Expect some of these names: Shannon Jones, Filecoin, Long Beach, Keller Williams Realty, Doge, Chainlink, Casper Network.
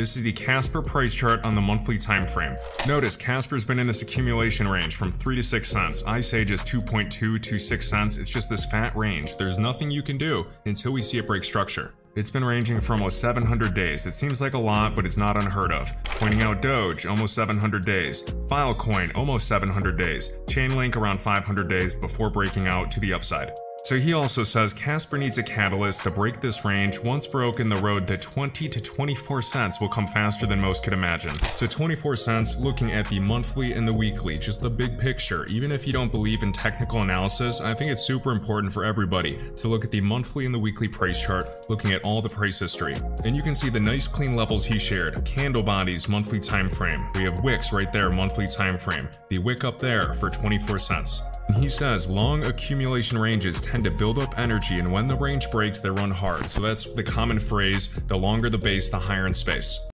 This is the Casper price chart on the monthly time frame. Notice Casper's been in this accumulation range from 3 to 6 cents. I say just 2.2 to 6 cents. It's just this fat range. There's nothing you can do until we see it break structure. It's been ranging for almost 700 days. It seems like a lot, but it's not unheard of. Pointing out Doge, almost 700 days. Filecoin, almost 700 days. Chainlink, around 500 days before breaking out to the upside. So he also says Casper needs a catalyst to break this range. Once broken, the road to 20 to 24 cents will come faster than most could imagine. So 24 cents, looking at the monthly and the weekly, just the big picture. Even if you don't believe in technical analysis, I think it's super important for everybody to look at the monthly and the weekly price chart, looking at all the price history. And you can see the nice clean levels he shared. Candle bodies, monthly time frame. We have wicks right there, monthly time frame. The wick up there for 24 cents. And he says long accumulation ranges tend to build up energy, and when the range breaks, they run hard. So that's the common phrase, the longer the base, the higher in space.